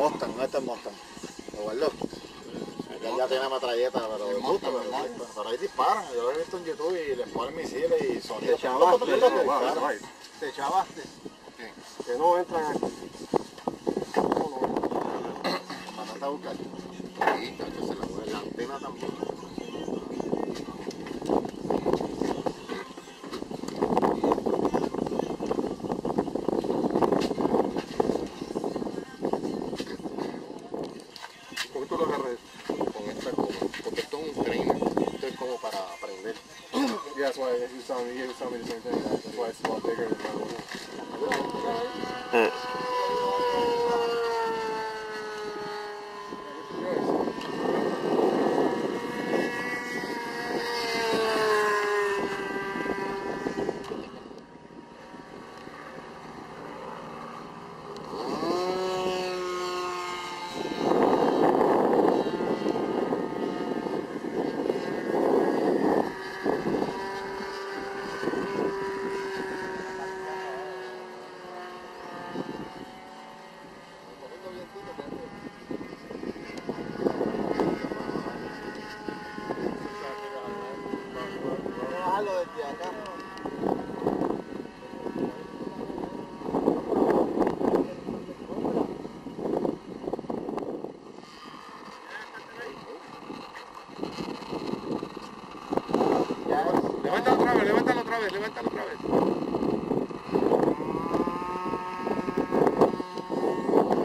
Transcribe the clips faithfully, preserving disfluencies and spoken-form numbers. Mustang, no, este es Mustang. Lo guardo. Ya, ya tiene metralleta, pero el Mustang, pero, ¿no? Pero, pero ahí disparan. Yo lo he visto en YouTube y les ponen misiles y son... Te chavaste, te chavaste. Que no entran aquí. Mandaste a buscar. Sí, yo se la mueve la antena también. ¿Por qué tú lo agarras con esta cola? Porque esto es un trainer, esto es como para aprender. Yeah, that's why if you saw me, you saw me the same thing. That's why it's a lot bigger than my one. Hmm. Levántalo otra vez.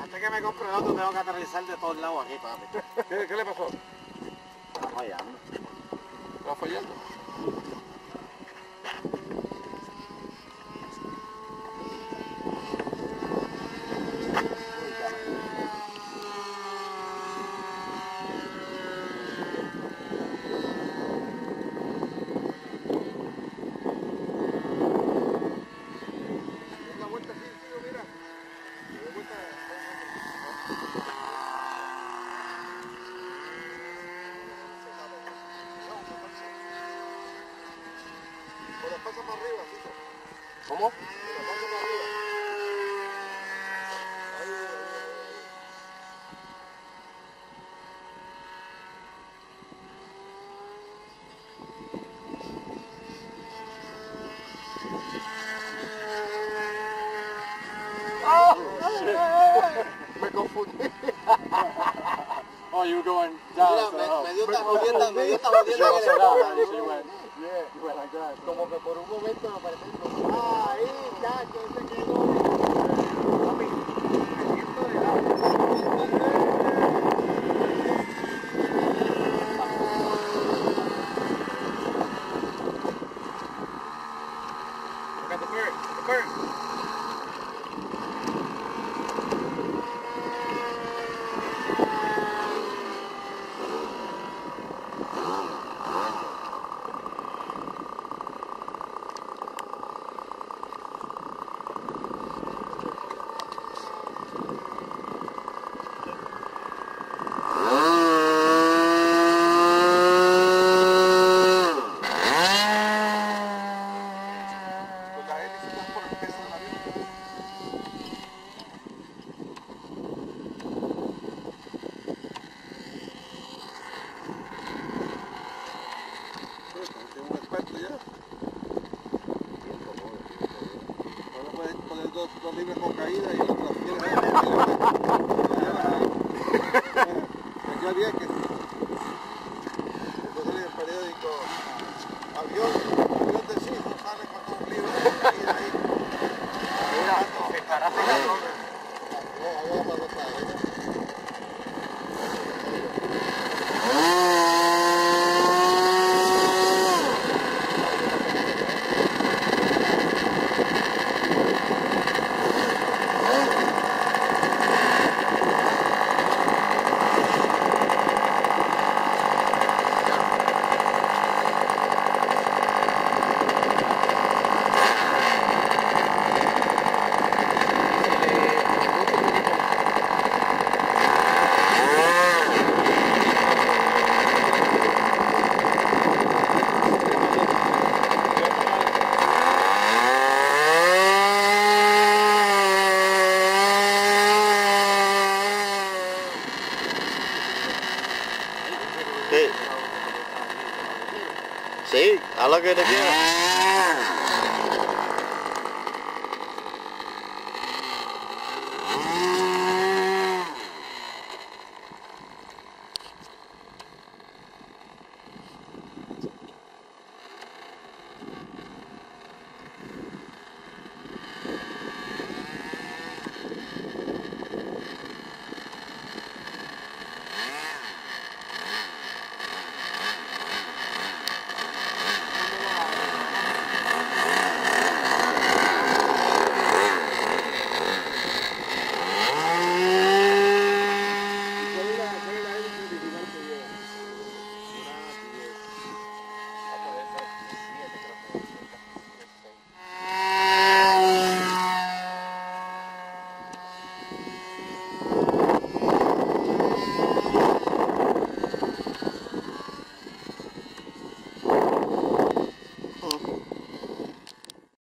Hasta que me compre el otro tengo que aterrizar de todos lados aquí, papi. ¿Qué, qué le pasó? Está fallando. ¿Está fallando? ¿Cómo? Oh, me confundí. Oh, you were going down. Mira, me dio esta jodienda, me dio esta jodienda que le... Yeah, you went like that. Como que por un momento me pareció que... Ah, ahí, chacho, ese quedó. Papi, me siento de lado. Look at the bird, the bird. Dos libres con caída y otras piedras. Me quedó bien que puse en el periódico avión, avión de cisno sale con dos libres con caída ahí. Mira, se estará pegando. No, vamos a pasar esta. que te quiero.